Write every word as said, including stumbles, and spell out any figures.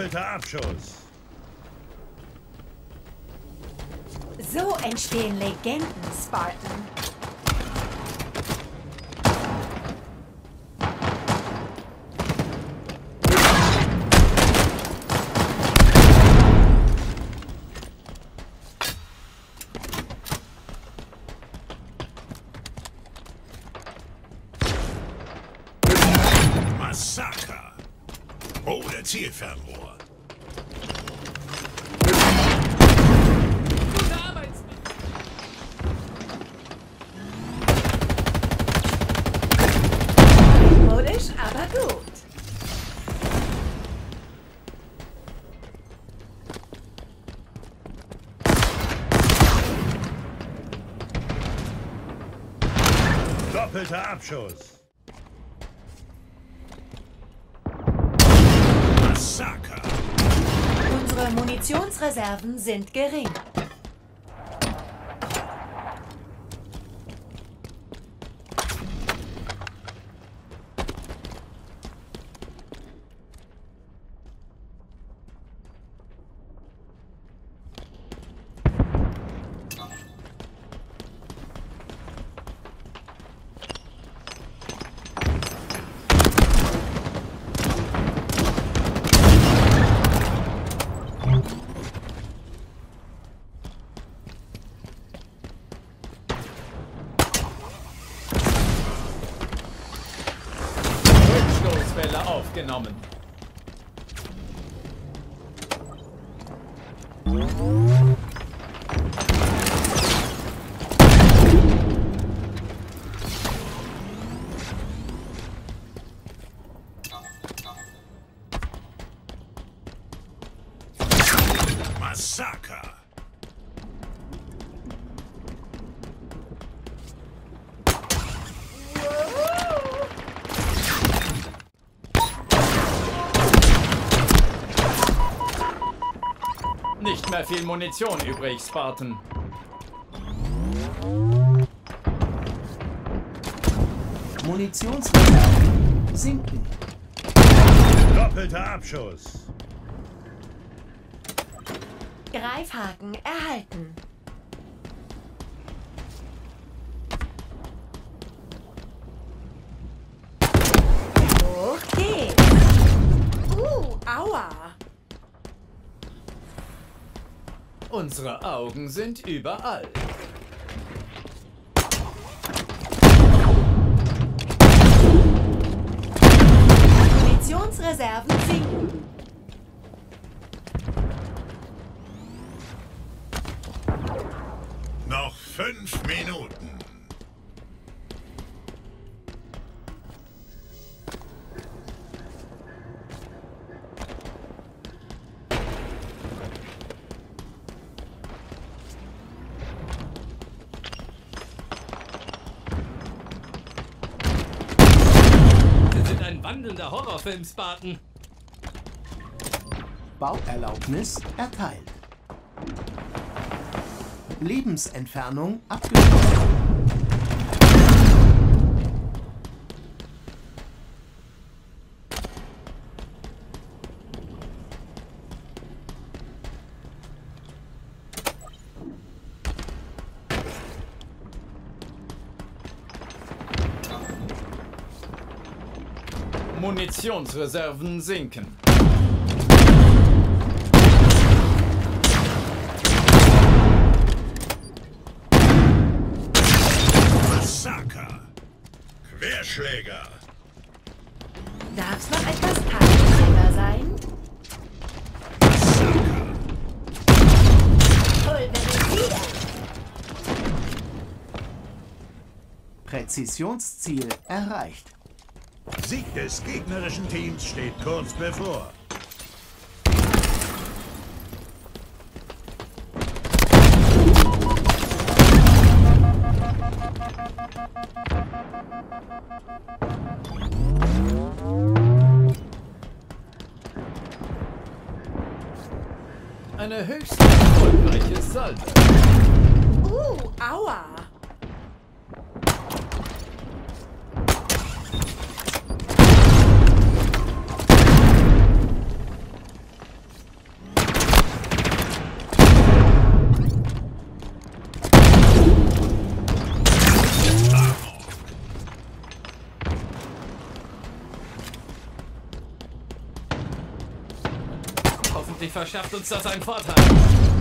doppelter Abschuss. So entstehen Legenden, Spartan. Massaker! Ohne Zielfernrohr! Doppelter Abschuss. Massaker. Unsere Munitionsreserven sind gering. Aufgenommen. Massaker. Nicht mehr viel Munition übrig, Spartan. Munitionsreserven sinken. Doppelter Abschuss. Greifhaken erhalten. Okay. Uh, aua. Unsere Augen sind überall. Munitionsreserven sinken. Noch fünf Minuten. Wandelnder Horrorfilm, Spartan. Bauerlaubnis erteilt. Lebensentfernung abgeschlossen. Munitionsreserven sinken. Massaker. Querschläger. Darf's noch etwas taktischer sein? Massaker. Pulverisieren. Präzisionsziel erreicht. Sieg des gegnerischen Teams steht kurz bevor. Eine höchst erfolgreiche Salve. Uh, aua! Hoffentlich verschafft uns das einen Vorteil.